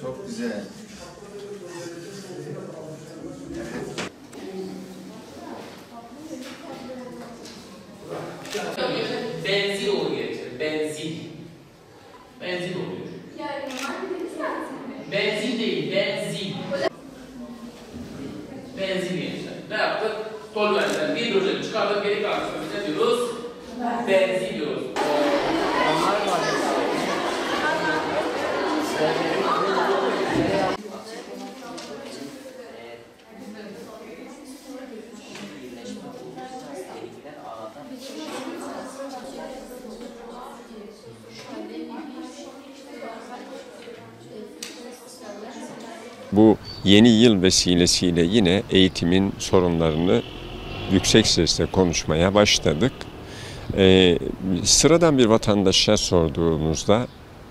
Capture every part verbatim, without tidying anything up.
Çok güzel. Benzil oluyor. Benzil. Benzil oluyor. Yani benzil değil, benzil. Benzil gençler. Ne yaptık? Tolüenden bir hidrojeni çıkartıp geri kalmıştık. Ne diyoruz? Benzil diyoruz. Onlar var. Bu yeni yıl vesilesiyle yine eğitimin sorunlarını yüksek sesle konuşmaya başladık. Ee, sıradan bir vatandaşa sorduğumuzda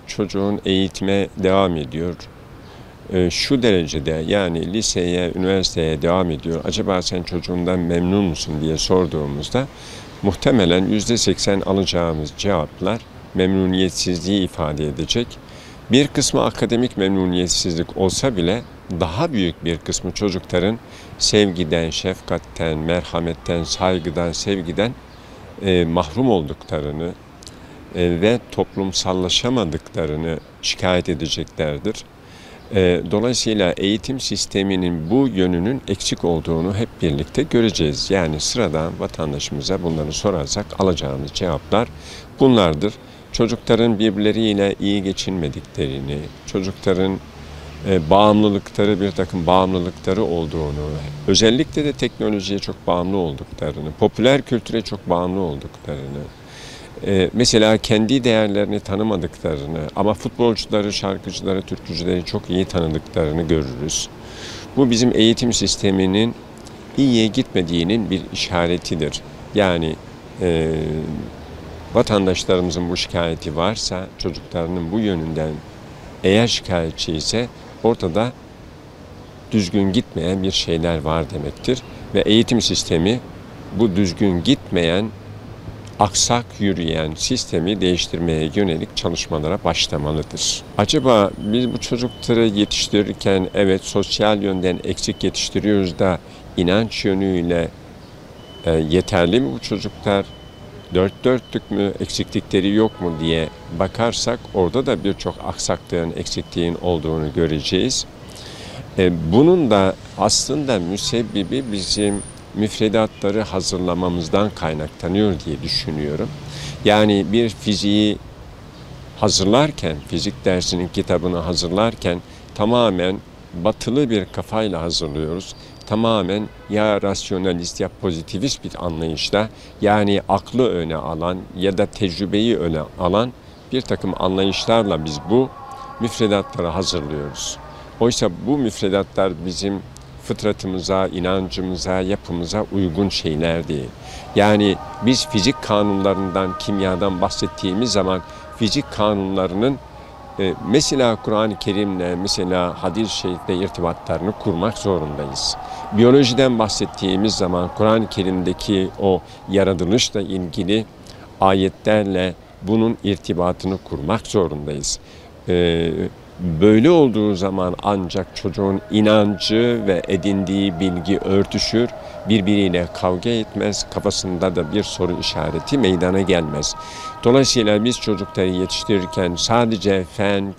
çocuğun eğitime devam ediyor. Ee, şu derecede yani liseye, üniversiteye devam ediyor. Acaba sen çocuğundan memnun musun diye sorduğumuzda muhtemelen yüzde seksen alacağımız cevaplar memnuniyetsizliği ifade edecek. Bir kısmı akademik memnuniyetsizlik olsa bile daha büyük bir kısmı çocukların sevgiden, şefkatten, merhametten, saygıdan, sevgiden e, mahrum olduklarını e, ve toplumsallaşamadıklarını şikayet edeceklerdir. E, dolayısıyla eğitim sisteminin bu yönünün eksik olduğunu hep birlikte göreceğiz. Yani sıradan vatandaşımıza bunları sorarsak alacağımız cevaplar bunlardır. Çocukların birbirleriyle iyi geçinmediklerini, çocukların e, bağımlılıkları, bir takım bağımlılıkları olduğunu, özellikle de teknolojiye çok bağımlı olduklarını, popüler kültüre çok bağımlı olduklarını, e, mesela kendi değerlerini tanımadıklarını ama futbolcuları, şarkıcıları, türkücüleri çok iyi tanıdıklarını görürüz. Bu bizim eğitim sisteminin iyiye gitmediğinin bir işaretidir. Yani e, vatandaşlarımızın bu şikayeti varsa, çocuklarının bu yönünden eğer şikayetçi ise ortada düzgün gitmeyen bir şeyler var demektir. Ve eğitim sistemi bu düzgün gitmeyen, aksak yürüyen sistemi değiştirmeye yönelik çalışmalara başlamalıdır. Acaba biz bu çocukları yetiştirirken evet sosyal yönden eksik yetiştiriyoruz da inanç yönüyle e, yeterli mi bu çocuklar? Dört dörtlük mü, eksiklikleri yok mu diye bakarsak orada da birçok aksaklığın, eksikliğin olduğunu göreceğiz. Bunun da aslında müsebbibi bizim müfredatları hazırlamamızdan kaynaklanıyor diye düşünüyorum. Yani bir fiziği hazırlarken, fizik dersinin kitabını hazırlarken tamamen batılı bir kafayla hazırlıyoruz. Tamamen ya rasyonalist ya pozitivist bir anlayışla, yani aklı öne alan ya da tecrübeyi öne alan bir takım anlayışlarla biz bu müfredatları hazırlıyoruz. Oysa bu müfredatlar bizim fıtratımıza, inancımıza, yapımıza uygun şeyler değil. Yani biz fizik kanunlarından, kimyadan bahsettiğimiz zaman fizik kanunlarının mesela Kur'an-ı Kerim'le, mesela hadis-i şerifle irtibatlarını kurmak zorundayız. Biyolojiden bahsettiğimiz zaman Kur'an-ı Kerim'deki o yaratılışla ilgili ayetlerle bunun irtibatını kurmak zorundayız. Böyle olduğu zaman ancak çocuğun inancı ve edindiği bilgi örtüşür, birbiriyle kavga etmez, kafasında da bir soru işareti meydana gelmez. Dolayısıyla biz çocukları yetiştirirken sadece fen,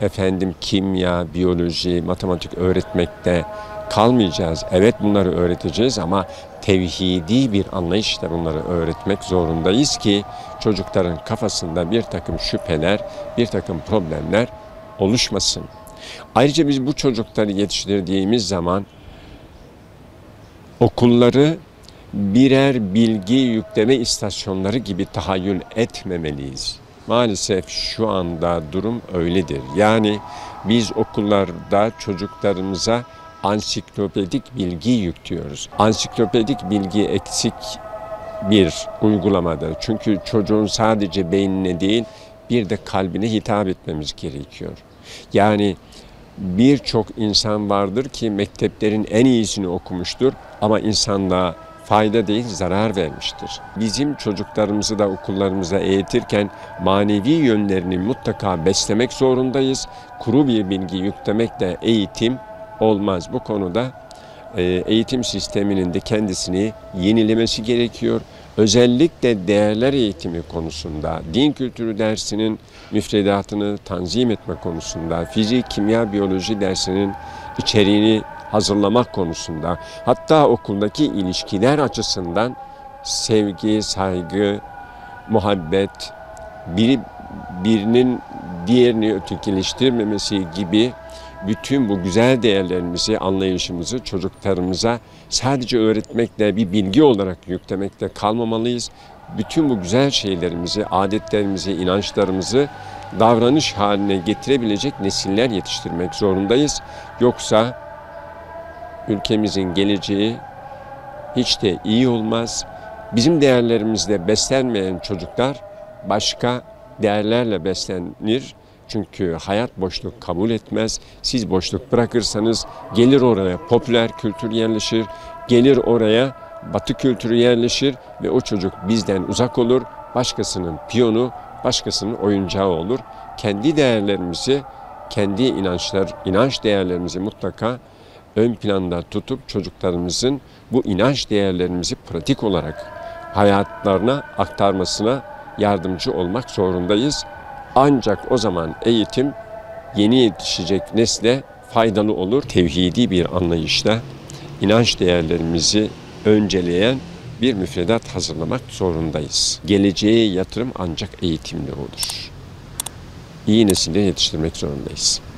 efendim kimya, biyoloji, matematik öğretmekte kalmayacağız. Evet bunları öğreteceğiz ama tevhidi bir anlayışla bunları öğretmek zorundayız ki çocukların kafasında bir takım şüpheler, bir takım problemler oluşmasın. Ayrıca biz bu çocukları yetiştirdiğimiz zaman okulları birer bilgi yükleme istasyonları gibi tahayyül etmemeliyiz. Maalesef şu anda durum öyledir. Yani biz okullarda çocuklarımıza ansiklopedik bilgi yüklüyoruz. Ansiklopedik bilgi eksik bir uygulamadır. Çünkü çocuğun sadece beynine değil bir de kalbine hitap etmemiz gerekiyor. Yani birçok insan vardır ki mekteplerin en iyisini okumuştur ama insanlığa fayda değil zarar vermiştir. Bizim çocuklarımızı da okullarımıza eğitirken manevi yönlerini mutlaka beslemek zorundayız. Kuru bir bilgi yüklemekle eğitim olmaz. Bu konuda eğitim sisteminin de kendisini yenilemesi gerekiyor. Özellikle değerler eğitimi konusunda, din kültürü dersinin müfredatını tanzim etme konusunda, fizik, kimya, biyoloji dersinin içeriğini hazırlamak konusunda, hatta okuldaki ilişkiler açısından sevgi, saygı, muhabbet, biri, birinin diğerini ötekileştirmemesi gibi bütün bu güzel değerlerimizi, anlayışımızı çocuklarımıza sadece öğretmekle, bir bilgi olarak yüklemekle kalmamalıyız. Bütün bu güzel şeylerimizi, adetlerimizi, inançlarımızı davranış haline getirebilecek nesiller yetiştirmek zorundayız. Yoksa ülkemizin geleceği hiç de iyi olmaz. Bizim değerlerimizle beslenmeyen çocuklar başka değerlerle beslenir. Çünkü hayat boşluk kabul etmez. Siz boşluk bırakırsanız gelir oraya popüler kültür yerleşir, gelir oraya batı kültürü yerleşir ve o çocuk bizden uzak olur. Başkasının piyonu, başkasının oyuncağı olur. Kendi değerlerimizi, kendi inançlar, inanç değerlerimizi mutlaka ön planda tutup çocuklarımızın bu inanç değerlerimizi pratik olarak hayatlarına aktarmasına yardımcı olmak zorundayız. Ancak o zaman eğitim yeni yetişecek nesle faydalı olur. Tevhidi bir anlayışla inanç değerlerimizi önceleyen bir müfredat hazırlamak zorundayız. Geleceğe yatırım ancak eğitimle olur. İyi nesile yetiştirmek zorundayız.